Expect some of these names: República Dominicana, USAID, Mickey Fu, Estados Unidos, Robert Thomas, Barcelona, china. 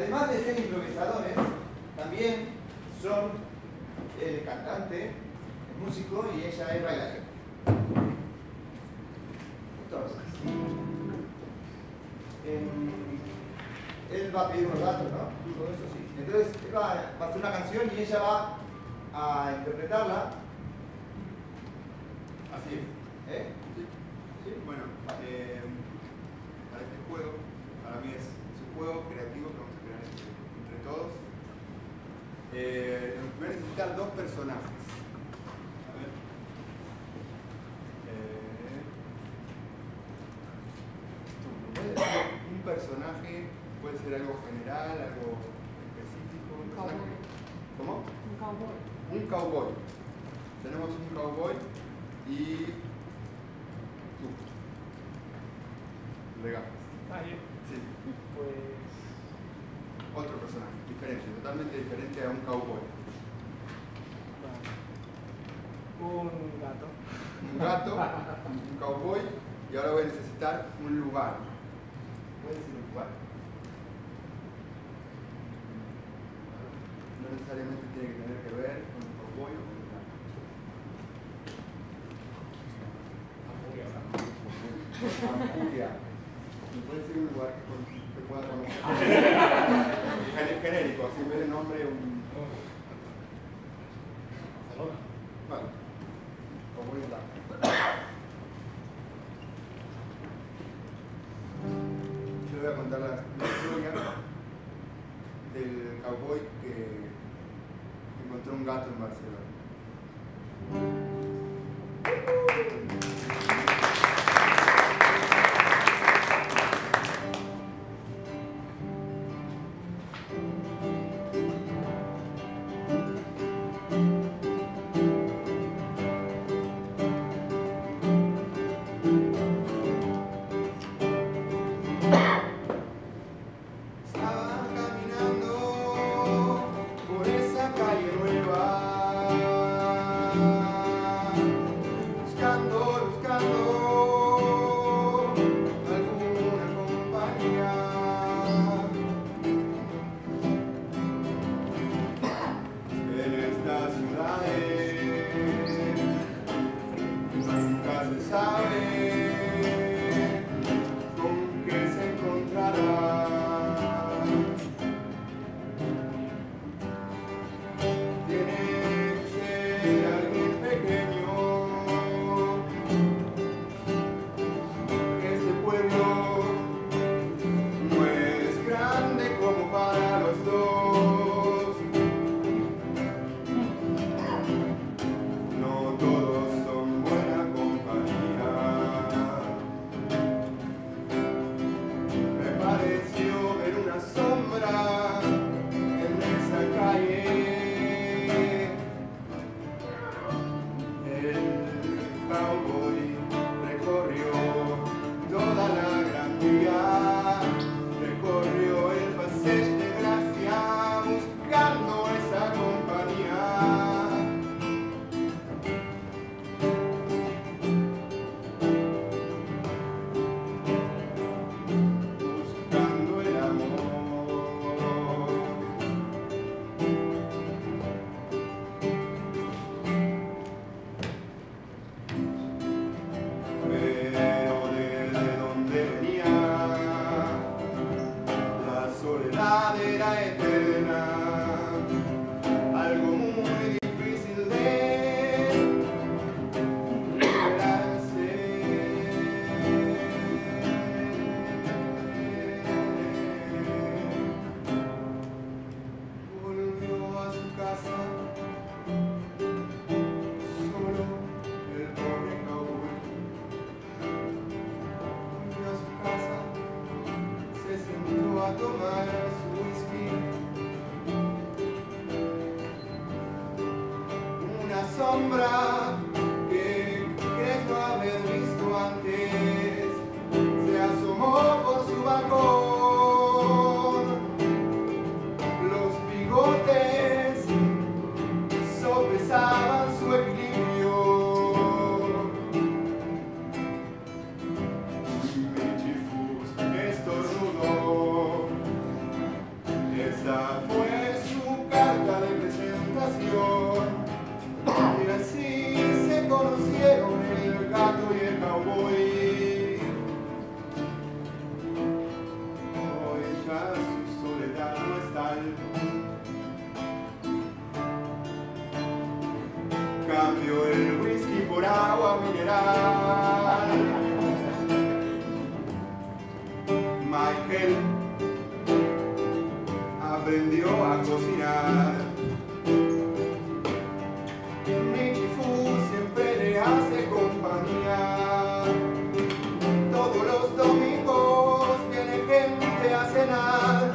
además de ser improvisadores, también son el cantante, el músico y ella es bailarina. Entonces, él va a pedir unos datos, ¿no? Todo eso sí. Entonces, él va a hacer una canción y ella va a interpretarla. Así es. ¿Eh? Sí. Sí. Bueno, para este juego, para mí es un juego creativo que vamos a crear entre todos. Voy a necesitar dos personajes. A ver. Un personaje puede ser algo general, algo específico. Un cowboy. ¿Cómo? Un cowboy. Un cowboy. Tenemos un cowboy y tú. Regalo. Ah, bien. Sí. Pues... otro personaje, diferente, totalmente diferente a un cowboy. Un gato. Un gato, un cowboy, y ahora voy a necesitar un lugar. ¿Puedes decir un lugar? No necesariamente tiene que tener que ver con un cowboy o con un gato. Ampuria. ¿Me puede decir un lugar que pueda conocer? Genérico, así en vez de nombre un... Barcelona. Vale. Como un gato. Yo voy a contar la historia del cowboy que encontró un gato en Barcelona. Michael aprendió a cocinar. Mickey Fu siempre le hace compañía. Todos los domingos viene gente a cenar.